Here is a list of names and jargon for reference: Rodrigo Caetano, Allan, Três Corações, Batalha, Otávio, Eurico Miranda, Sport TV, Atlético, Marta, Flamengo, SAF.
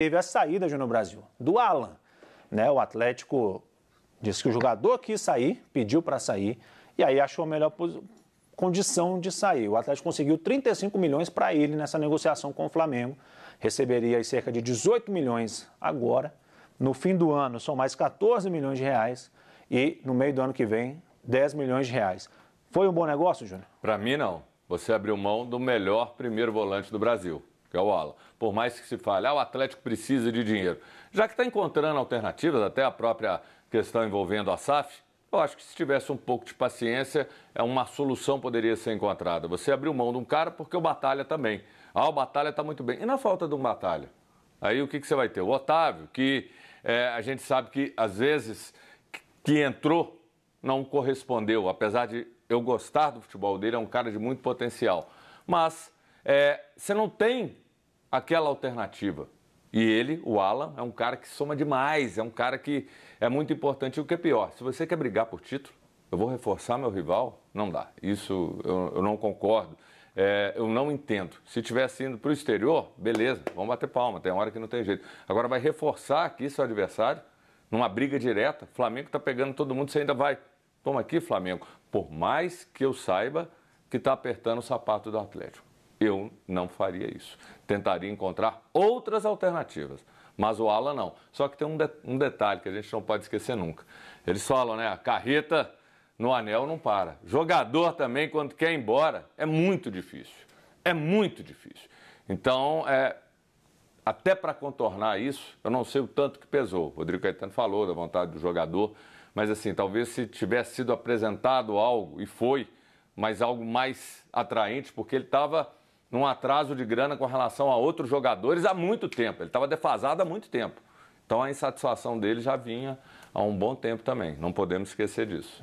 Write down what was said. Teve a saída no Brasil do Allan, né? O Atlético disse que o jogador quis sair, pediu para sair e aí achou a melhor condição de sair. O Atlético conseguiu 35 milhões para ele nessa negociação com o Flamengo. Receberia aí cerca de 18 milhões agora. No fim do ano são mais 14 milhões de reais e no meio do ano que vem 10 milhões de reais. Foi um bom negócio, Júnior? Para mim não. Você abriu mão do melhor primeiro volante do Brasil, que é o Allan. Por mais que se fale, o Atlético precisa de dinheiro. Já que está encontrando alternativas, até a própria questão envolvendo a SAF, eu acho que se tivesse um pouco de paciência, uma solução poderia ser encontrada. Você abriu mão de um cara porque o Batalha também. Ah, o Batalha está muito bem. E na falta de um Batalha? Aí o que você vai ter? O Otávio, que a gente sabe que às vezes que entrou, não correspondeu. Apesar de eu gostar do futebol dele, é um cara de muito potencial. Mas você não tem aquela alternativa. E ele, o Allan, é um cara que soma demais, é um cara que é muito importante. E o que é pior, se você quer brigar por título, eu vou reforçar meu rival? Não dá. Isso eu não concordo, eu não entendo. Se estivesse indo para o exterior, beleza, vamos bater palma, tem hora que não tem jeito. Agora vai reforçar aqui seu adversário numa briga direta. O Flamengo está pegando todo mundo, você ainda vai. Toma aqui, Flamengo. Por mais que eu saiba que está apertando o sapato do Atlético. Eu não faria isso. Tentaria encontrar outras alternativas, mas o Allan não. Só que tem um detalhe que a gente não pode esquecer nunca. Eles falam, né? A carreta no anel não para. Jogador também, quando quer ir embora, é muito difícil. É muito difícil. Então, até para contornar isso, eu não sei o tanto que pesou. O Rodrigo Caetano falou da vontade do jogador, mas assim, talvez se tivesse sido apresentado algo, e foi, mas algo mais atraente, porque ele estava num atraso de grana com relação a outros jogadores há muito tempo. Ele estava defasado há muito tempo. Então, a insatisfação dele já vinha há um bom tempo também. Não podemos esquecer disso.